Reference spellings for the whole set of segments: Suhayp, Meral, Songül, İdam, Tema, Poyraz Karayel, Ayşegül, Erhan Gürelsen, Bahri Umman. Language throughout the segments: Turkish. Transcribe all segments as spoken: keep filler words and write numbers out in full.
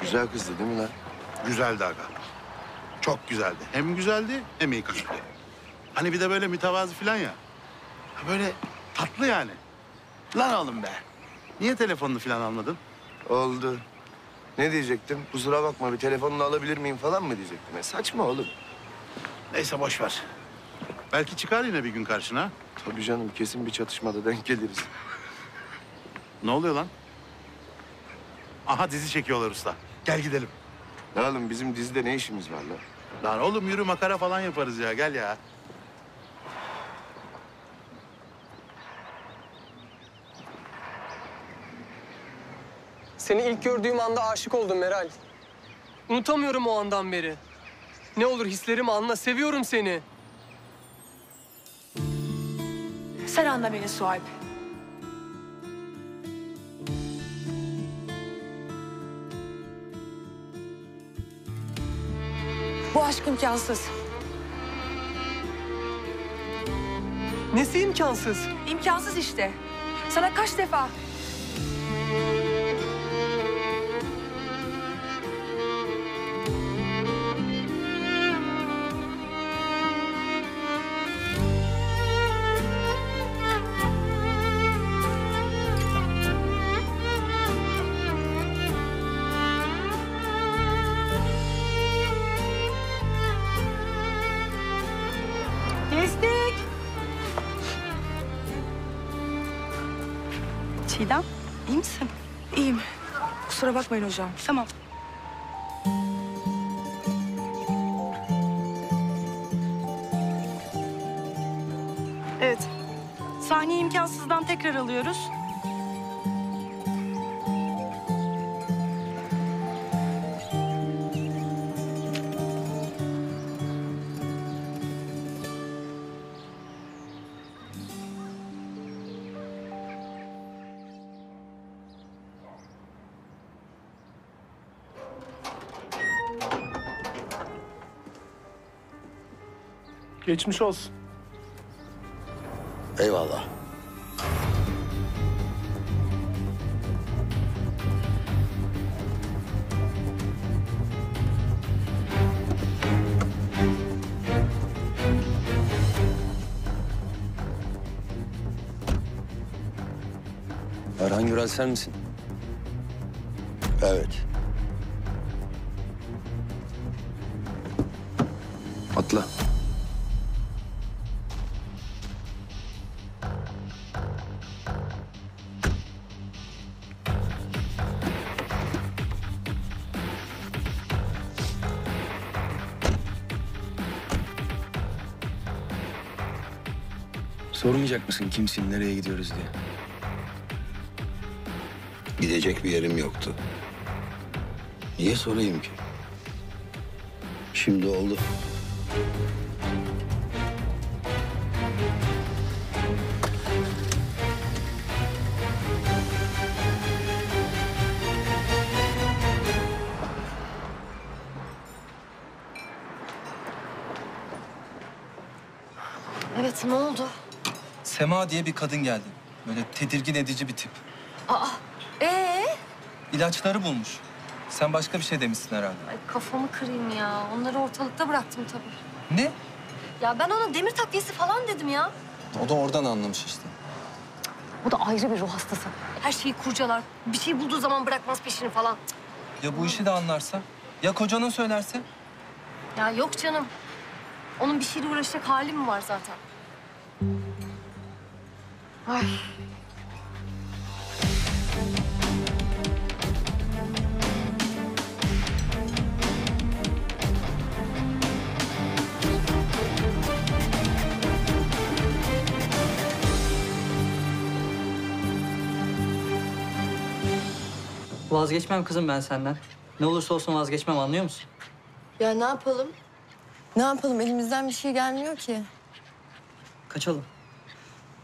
Güzel kızdı değil mi lan? Güzeldi aga. Çok güzeldi. Hem güzeldi hem iyi kızdı. Hani bir de böyle mütevazı falan ya. Böyle tatlı yani. Lan oğlum be. Niye telefonunu falan almadın? Oldu. Ne diyecektim? Kusura bakma bir telefonunu alabilir miyim falan mı diyecektim? E, saçma oğlum. Neyse boş ver. Belki çıkar yine bir gün karşına. Tabii canım kesin bir çatışmada denk geliriz. Ne oluyor lan? Aha dizi çekiyorlar usta. Gel gidelim. Ne oğlum bizim dizide ne işimiz var lan? Lan oğlum yürü makara falan yaparız ya gel ya. Seni ilk gördüğüm anda aşık oldum Meral. Unutamıyorum o andan beri. Ne olur hislerimi anla, seviyorum seni. Sen anla beni Suhayp. Bu aşk imkansız. Nesi imkansız? İmkansız işte. Sana kaç defa... İdam, iyi misin? İyiyim. Kusura bakmayın hocam. Tamam. Evet. Sahneyi imkansızdan tekrar alıyoruz. Geçmiş olsun. Eyvallah. Erhan Gürelsen misin? Evet. Atla. Sormayacak mısın kimsin, nereye gidiyoruz diye? Gidecek bir yerim yoktu. Niye sorayım ki? Şimdi oldu. Evet, ne oldu? Tema diye bir kadın geldi. Böyle tedirgin edici bir tip. Aa, ee? İlaçları bulmuş. Sen başka bir şey demişsin herhalde. Ay kafamı kırayım ya. Onları ortalıkta bıraktım tabii. Ne? Ya ben ona demir takviyesi falan dedim ya. O da oradan anlamış işte. O da ayrı bir ruh hastası. Her şeyi kurcalar. Bir şey bulduğu zaman bırakmaz peşini falan. Ya bu işi de anlarsa? Ya kocanın söylerse? Ya yok canım. Onun bir şeyle uğraşacak hali mi var zaten? Ay. Vazgeçmem kızım ben senden. Ne olursa olsun vazgeçmem, anlıyor musun? Ya ne yapalım? Ne yapalım? Elimizden bir şey gelmiyor ki. Kaçalım.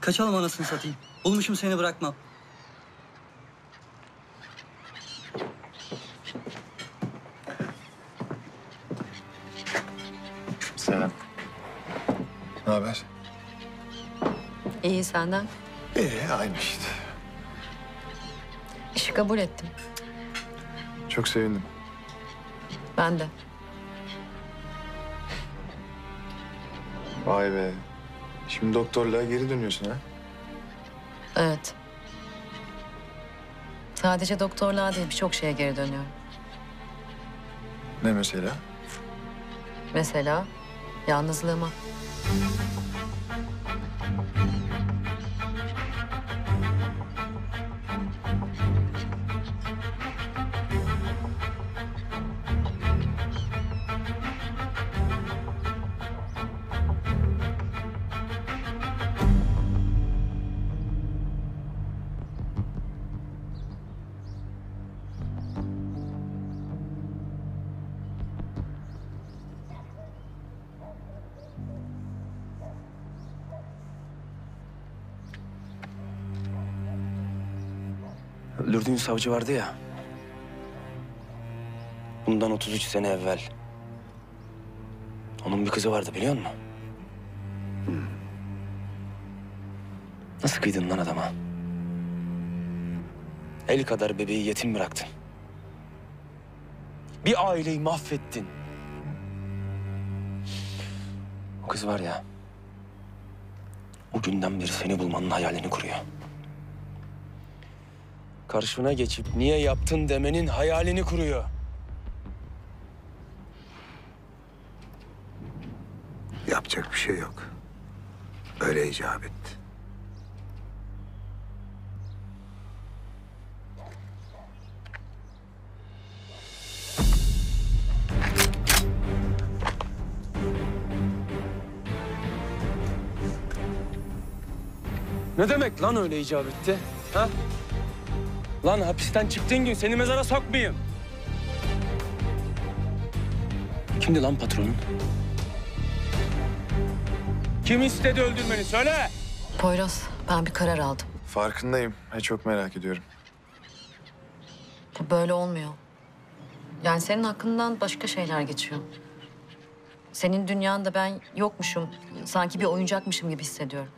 Kaçalım anasını satayım. Bulmuşum seni, bırakmam. Selam. Ne haber? İyi, senden? İyi, aynı işte. İşi kabul ettim. Çok sevindim. Ben de. Vay be. Şimdi doktorluğa geri dönüyorsun ha? Evet. Sadece doktorluğa değil, birçok şeye geri dönüyorum. Ne mesela? Mesela yalnızlığıma. Öldürdüğün savcı vardı ya. Bundan otuz üç sene evvel. Onun bir kızı vardı, biliyor musun? Hmm. Nasıl kıydın lan adama? El kadar bebeği yetim bıraktın. Bir aileyi mahvettin. O kız var ya. O günden beri seni bulmanın hayalini kuruyor. Karşına geçip niye yaptın demenin hayalini kuruyor. Yapacak bir şey yok. Öyle icap etti. Ne demek lan öyle icap etti? Ha? Lan hapisten çıktığın gün seni mezara sokmayayım. Kimdi lan patronun? Kim istedi öldürmeni söyle. Poyraz, ben bir karar aldım. Farkındayım. He, çok merak ediyorum. Böyle olmuyor. Yani senin hakkından başka şeyler geçiyor. Senin dünyanda ben yokmuşum. Sanki bir oyuncakmışım gibi hissediyorum.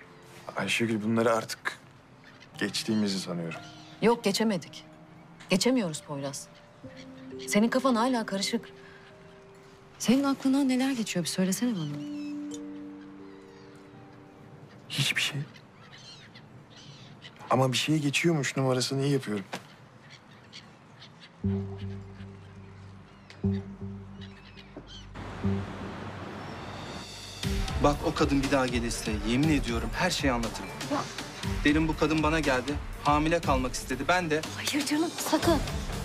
Ayşegül, bunları artık geçtiğimizi sanıyorum. Yok, geçemedik. Geçemiyoruz Poyraz. Senin kafan hala karışık. Senin aklından neler geçiyor bir söylesene bana. Hiçbir şey. Ama bir şeye geçiyormuş numarasını iyi yapıyorum. Bak, o kadın bir daha gelirse yemin ediyorum her şeyi anlatırım. Bak. Derim bu kadın bana geldi, hamile kalmak istedi. Ben de... Hayır canım, sakın.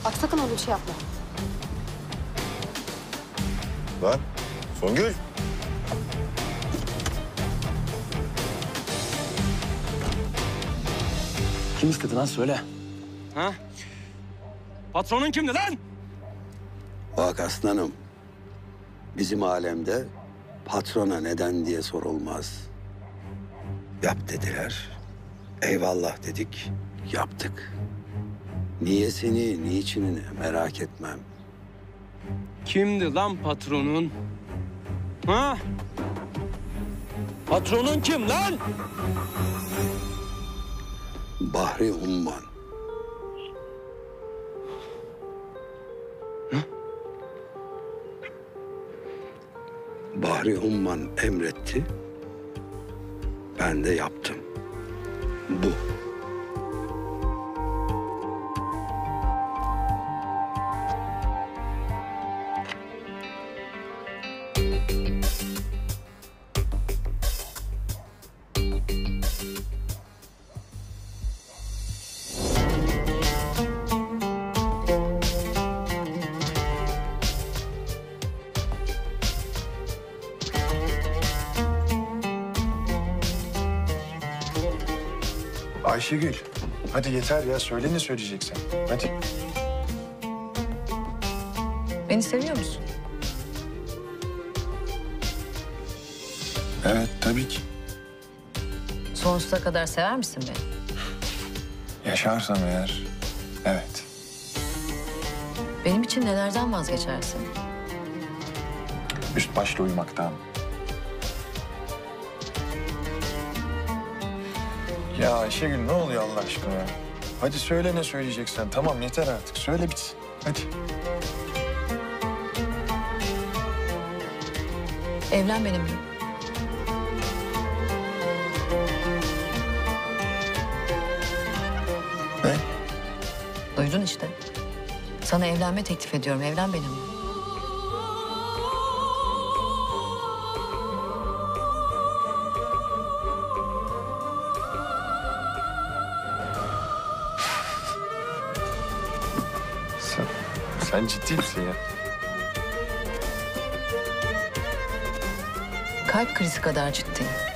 Bak sakın öyle bir şey yapma. Lan, Songül. Kim istedi lan söyle. Ha? Patronun kimdi lan? Bak aslanım, bizim alemde patrona neden diye sorulmaz. Yap dediler. Eyvallah dedik, yaptık. Niyesini, niçinini merak etmem. Kimdi lan patronun? Ha? Patronun kim lan? Bahri Umman. Ha? Bahri Umman emretti, ben de yaptım. Bu. Ayşegül, hadi yeter ya. Söyle ne söyleyeceksin. Hadi. Beni seviyor musun? Evet, tabii ki. Sonsuza kadar sever misin beni? Yaşarsam eğer, evet. Benim için nelerden vazgeçersin? Üst başlı uyumaktan. Ya Ayşegül, ne oluyor Allah aşkına? Hadi söyle ne söyleyeceksen. Tamam, yeter artık. Söyle bitsin. Hadi. Evlen benimle. Ne? Duydun işte. Sana evlenme teklif ediyorum. Evlen benimle. Sen ciddi misin ya? Kalp krizi kadar ciddiyim.